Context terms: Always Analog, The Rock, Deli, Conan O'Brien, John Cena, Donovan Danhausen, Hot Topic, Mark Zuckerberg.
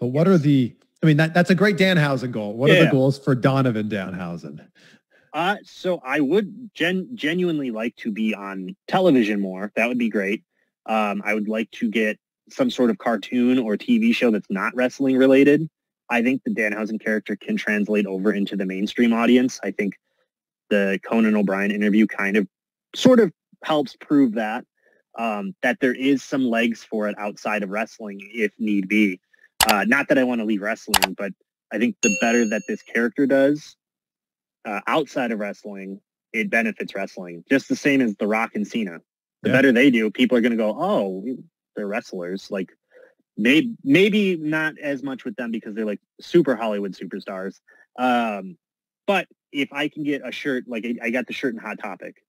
But what are the, I mean, that's a great Danhausen goal. What are the goals for Donovan Danhausen? So I would genuinely like to be on television more. That would be great. I would like to get some sort of cartoon or TV show that's not wrestling related. I think the Danhausen character can translate over into the mainstream audience. I think the Conan O'Brien interview kind of sort of helps prove that, that there is some legs for it outside of wrestling if need be. Not that I want to leave wrestling, but I think the better that this character does outside of wrestling, it benefits wrestling. Just the same as The Rock and Cena. The better they do, people are going to go, oh, they're wrestlers. Like, maybe not as much with them because they're like super Hollywood superstars. But if I can get a shirt, like I got the shirt in Hot Topic,